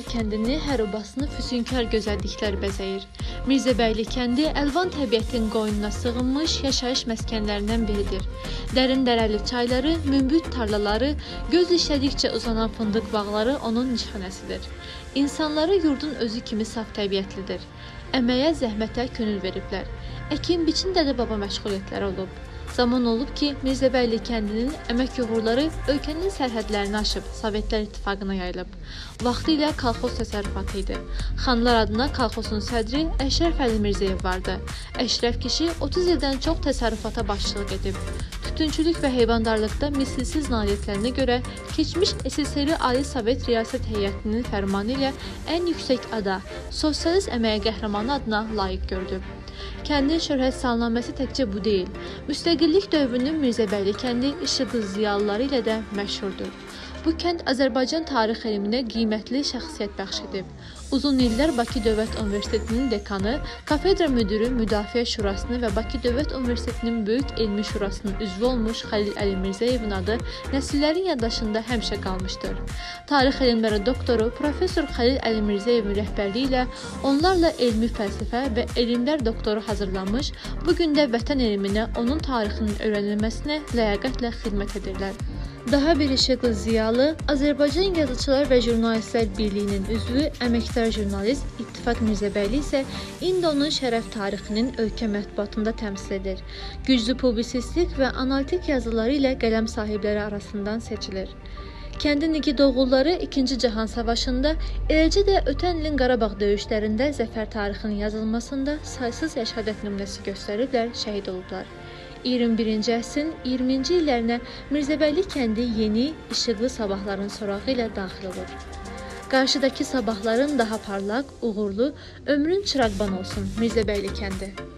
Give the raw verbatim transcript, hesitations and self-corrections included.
Mirzəbəylər kəndini, hər obasını füsunkar gözəlliklər bəzəyir. Mirzəbəyli kəndi Əlvan təbiətin qoynuna sığınmış yaşayış məskənlərindən biridir. Dərin dərəli çayları, münbüt tarlaları, göz işlədikcə uzanan fındıq bağları onun nişanəsidir. İnsanları yurdun özü kimi saf təbiətlidir. Əməyə, zəhmətə könül veriblər. Əkin-biçin dədə-baba məşğuliyyətləri olub. Zaman olub ki, Mirzəbəyli kəndinin əmək uğurları ölkənin sərhədlərini aşıb, Sovetlər İttifaqına yayılıb. Vaxtilə kolxoz təsərrüfatı idi. Xanlar adına kolxozun sədri Əşr Fəli Mirzeyev vardı. Əşrəf kişi otuz ildən çox təsərrüfata başçılıq edib. Tütünçülük və heyvandarlıqda misilsiz nailiyyətlərinə görə keçmiş S S R Ali Sovet Riyasət Heyətinin fərmanı ilə ən yüksək ada, sosialist əməyə qəhrəmanı adına layiq gördü. Kəndin şöhrət salnaməsi təkcə bu deyil. Müstəqillik dövrünün Mirzəbəyli kəndi işıqlı ziyalıları ilə də məşhurdur. Bu kənd Azərbaycan tarix elminə qiymətli şəxsiyyət bəxş edib. Uzun illər Bakı Dövlət Universitetinin dekanı, kafedra müdürü Müdafiə Şurasının və Bakı Dövlət Universitetinin Böyük Elmi Şurasının üzvü olmuş Xalil Əlimirzəyevin adı nəsillərin yaddaşında həmişə qalmışdır. Tarix elmləri doktoru professor Xalil Əlimirzəyevin rəhbərliyi ilə onlarla elmi fəlsəfə və elmlər doktoru hazırlanmış, bugün də vətən elminə, onun tarixinin öyrənilməsinə ləyaqətlə xidmət edirlər. Daha bir işıqlı ziyalı, Azərbaycan Yazıçılar və Jurnalistlər Birliyinin üzvü, əməkdar jurnalist İttifat Mirzəbəyli isə indi onun şərəf tarixinin ölkə mətbuatında təmsil edir. Güclü publisistik və analitik yazıları ilə qələm sahibləri arasından seçilir. Kəndin iki doğulları ikinci Cahan Savaşı'nda, eləcə də ötən ilin Qarabağ döyüşlərində zəfər tarixinin yazılmasında saysız yaşadət nümunəsi göstəriblər, şəhid olublar. iyirmi birinci əsrin iyirminci illərinə Mirzəbəyli kəndi yeni, işıqlı sabahların sorağı ilə daxil olur. Qarşıdakı sabahların daha parlaq, uğurlu, ömrün çırağban olsun Mirzəbəyli kəndi.